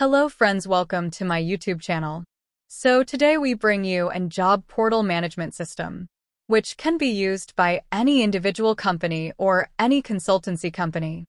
Hello friends, welcome to my YouTube channel. So today we bring you a job portal management system, which can be used by any individual company or any consultancy company.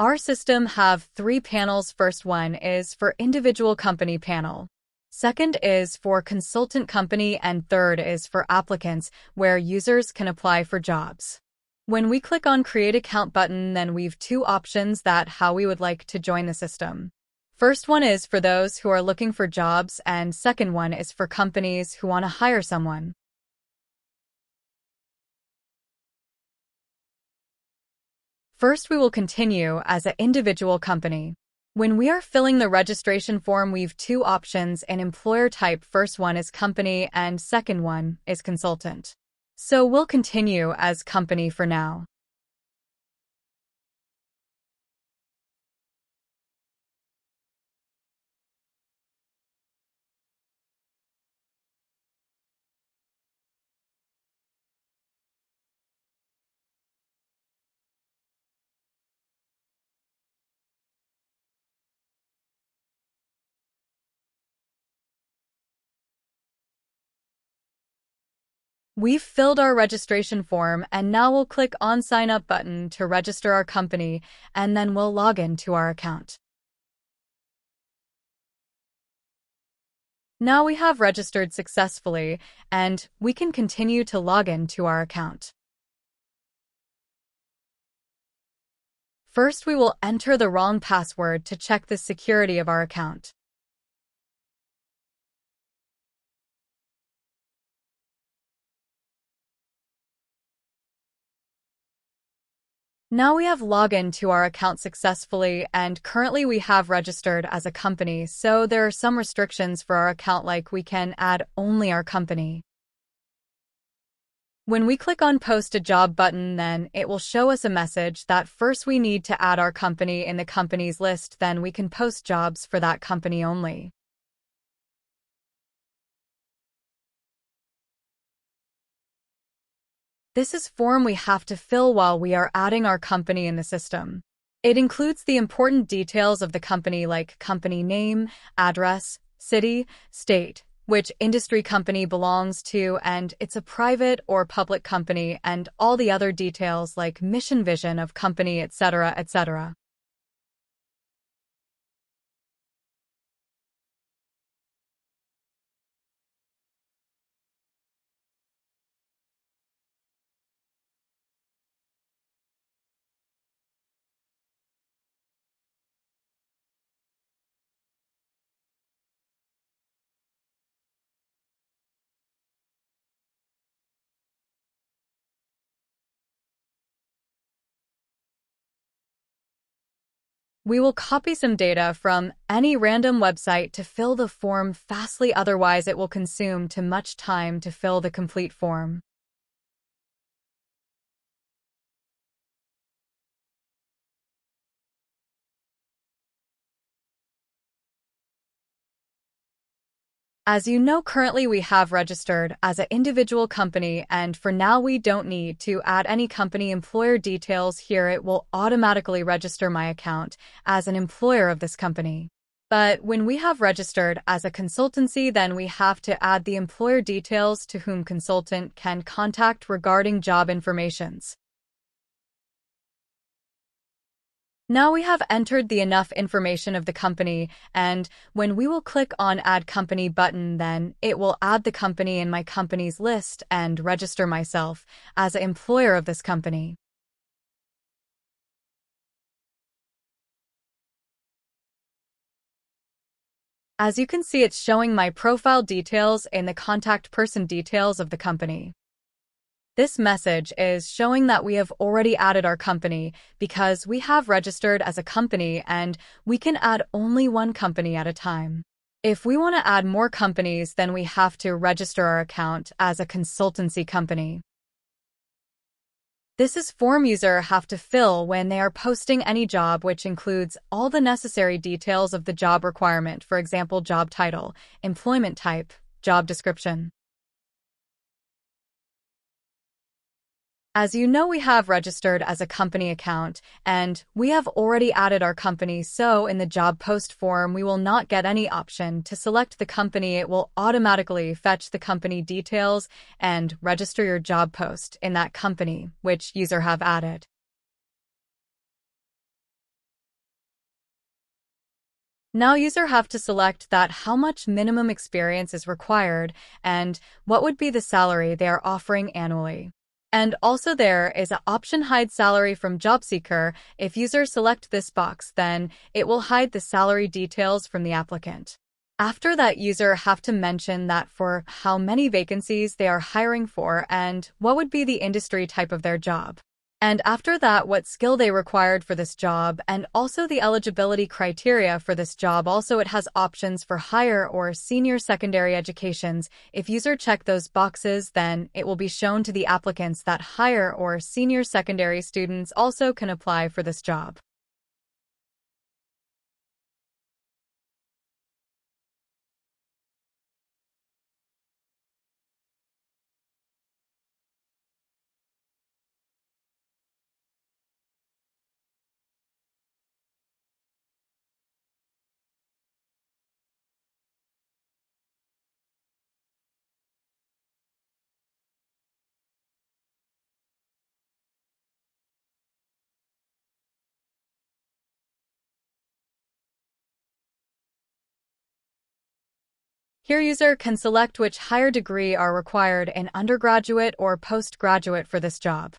Our system have three panels. First one is for individual company panel. Second is for consultant company, and third is for applicants, where users can apply for jobs. When we click on create account button, then we've two options that how we would like to join the system. First one is for those who are looking for jobs, and second one is for companies who want to hire someone. First, we will continue as an individual company. When we are filling the registration form, we've two options in employer type. First one is company and second one is consultant. So we'll continue as company for now. We've filled our registration form, and now we'll click on sign up button to register our company, and then we'll log into our account. Now we have registered successfully, and we can continue to log into our account. First, we will enter the wrong password to check the security of our account. Now we have logged into our account successfully, and currently we have registered as a company, so there are some restrictions for our account, like we can add only our company. When we click on post a job button, then it will show us a message that first we need to add our company in the companies list, then we can post jobs for that company only. This is form we have to fill while we are adding our company in the system. It includes the important details of the company, like company name, address, city, state, which industry company belongs to, and it's a private or public company, and all the other details like mission, vision of company, etc., etc. We will copy some data from any random website to fill the form fastly, otherwise it will consume too much time to fill the complete form. As you know, currently we have registered as an individual company, and for now we don't need to add any company employer details here. It will automatically register my account as an employer of this company. But when we have registered as a consultancy, then we have to add the employer details to whom consultant can contact regarding job informations. Now we have entered the enough information of the company, and when we will click on add company button, then it will add the company in my companies list and register myself as an employer of this company. As you can see, it's showing my profile details and the contact person details of the company. This message is showing that we have already added our company because we have registered as a company, and we can add only one company at a time. If we want to add more companies, then we have to register our account as a consultancy company. This is form user have to fill when they are posting any job, which includes all the necessary details of the job requirement, for example, job title, employment type, job description. As you know, we have registered as a company account, and we have already added our company, so in the job post form, we will not get any option to select the company. It will automatically fetch the company details and register your job post in that company which user have added. Now user have to select that how much minimum experience is required and what would be the salary they are offering annually. And also there is an option hide salary from job seeker. If user select this box, then it will hide the salary details from the applicant. After that, user have to mention that for how many vacancies they are hiring for and what would be the industry type of their job. And after that, what skill they required for this job and also the eligibility criteria for this job. Also, it has options for higher or senior secondary educations. If user check those boxes, then it will be shown to the applicants that higher or senior secondary students also can apply for this job. Here user can select which higher degree are required in undergraduate or postgraduate for this job.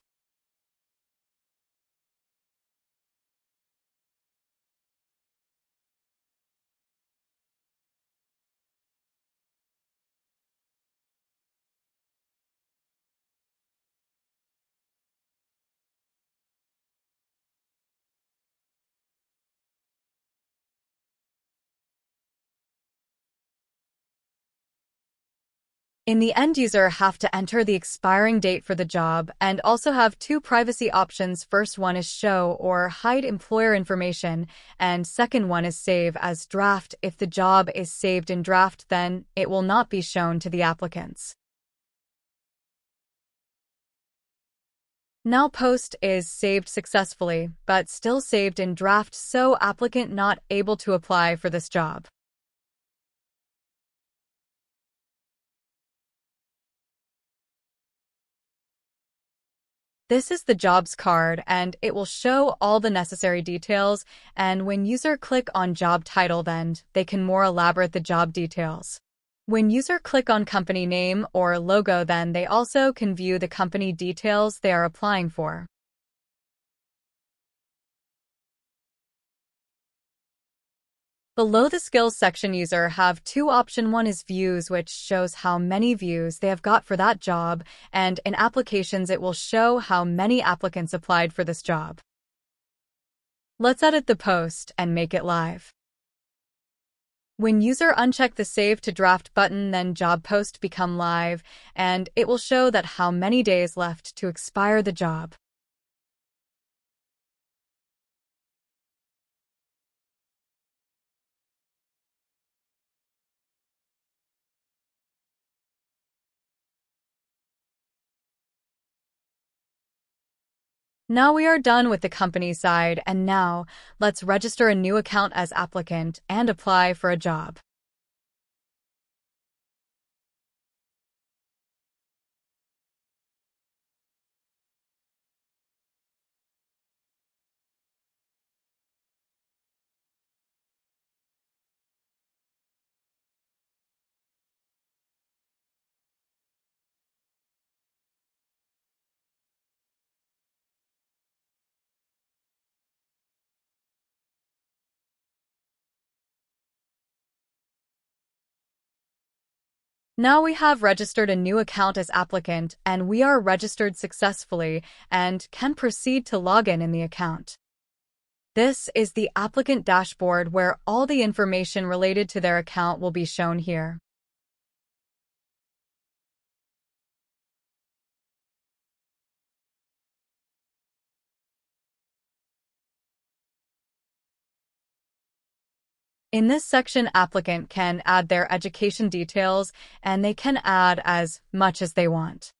In the end, user have to enter the expiring date for the job and also have two privacy options. First one is show or hide employer information, and second one is save as draft. If the job is saved in draft, then it will not be shown to the applicants. Now post is saved successfully, but still saved in draft, so applicant not able to apply for this job. This is the jobs card, and it will show all the necessary details, and when user click on job title, then they can more elaborate the job details. When user click on company name or logo, then they also can view the company details they are applying for. Below the skills section, user have two options. One is views, which shows how many views they have got for that job, and in applications it will show how many applicants applied for this job. Let's edit the post and make it live. When user uncheck the save to draft button, then job post become live, and it will show that how many days left to expire the job. Now we are done with the company side, and now let's register a new account as applicant and apply for a job. Now we have registered a new account as applicant, and we are registered successfully and can proceed to log in the account. This is the applicant dashboard where all the information related to their account will be shown here. In this section, applicant can add their education details, and they can add as much as they want.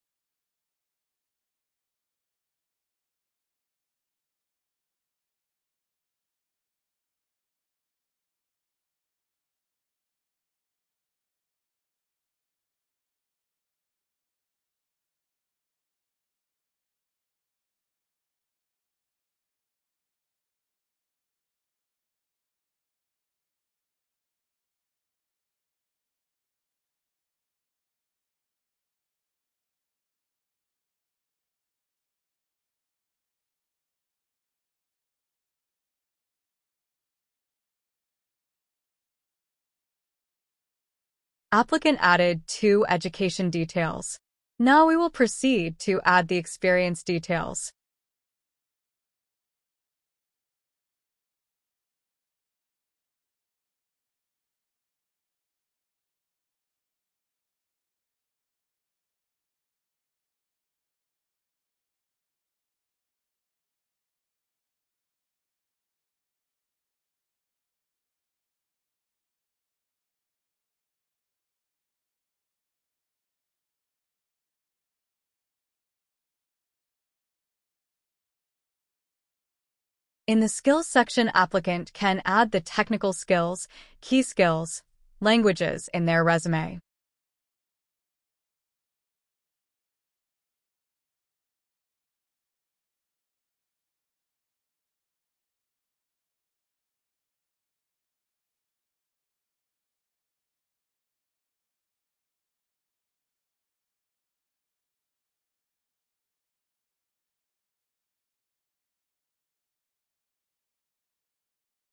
Applicant added 2 education details. Now we will proceed to add the experience details. In the skills section, applicant can add the technical skills, key skills, languages in their resume.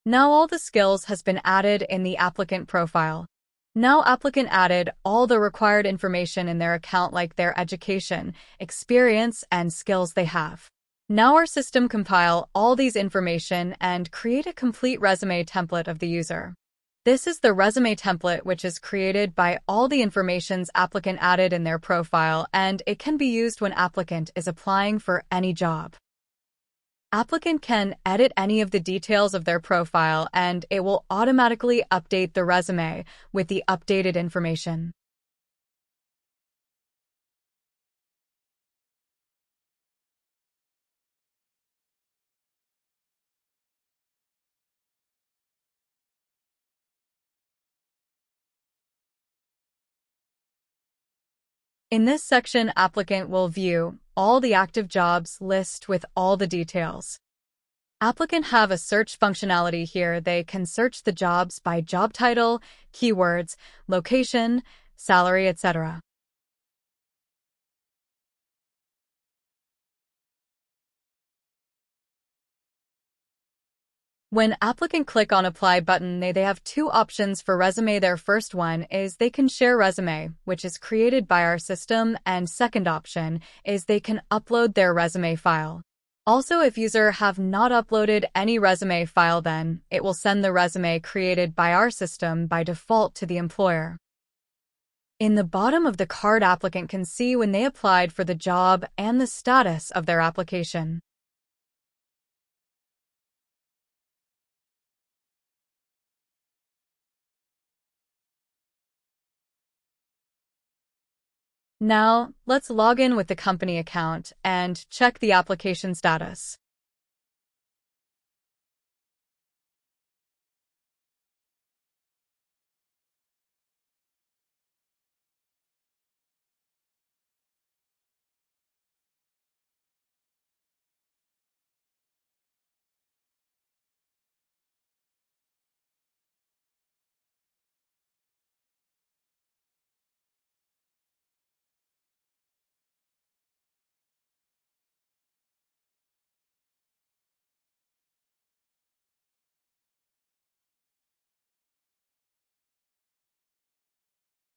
Now all the skills has been added in the applicant profile. Now applicant added all the required information in their account, like their education, experience, and skills they have. Now our system compile all these information and create a complete resume template of the user. This is the resume template which is created by all the informations applicant added in their profile, and it can be used when applicant is applying for any job. Applicant can edit any of the details of their profile and it will automatically update the resume with the updated information. In this section, applicant will view all the active jobs list with all the details. Applicant have a search functionality here. They can search the jobs by job title, keywords, location, salary, etc. When applicant click on apply button, they have 2 options for resume. Their first one is they can share resume, which is created by our system, and second option is they can upload their resume file. Also, if user have not uploaded any resume file, then it will send the resume created by our system by default to the employer. In the bottom of the card, applicant can see when they applied for the job and the status of their application. Now, let's log in with the company account and check the application status.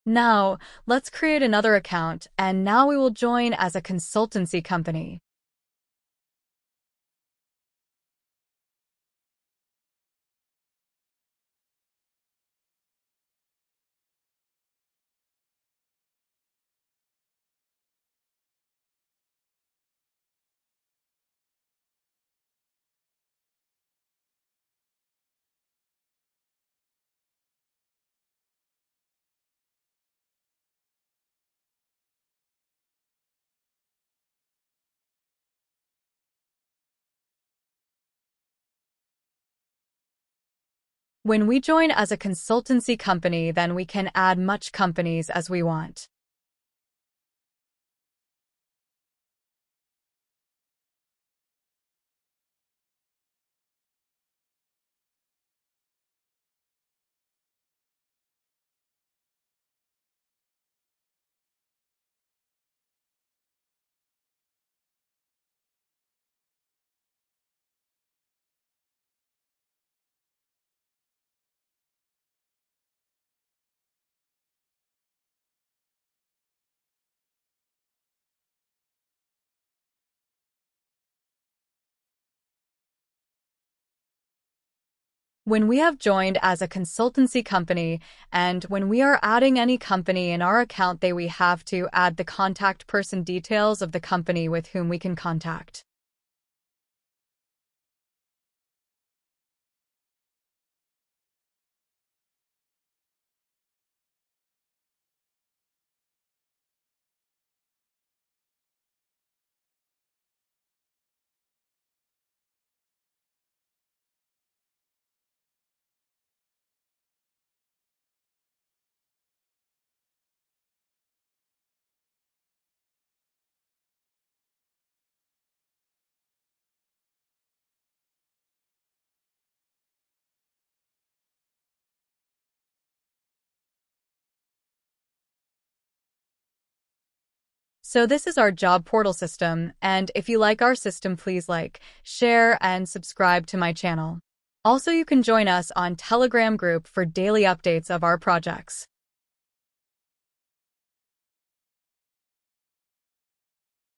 Now, let's create another account, and now we will join as a consultancy company. When we join as a consultancy company, then we can add much companies as we want. When we have joined as a consultancy company and when we are adding any company in our account, we have to add the contact person details of the company with whom we can contact. So this is our job portal system, and if you like our system, please like, share, and subscribe to my channel. Also, you can join us on Telegram group for daily updates of our projects.